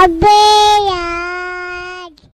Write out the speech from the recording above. ربي.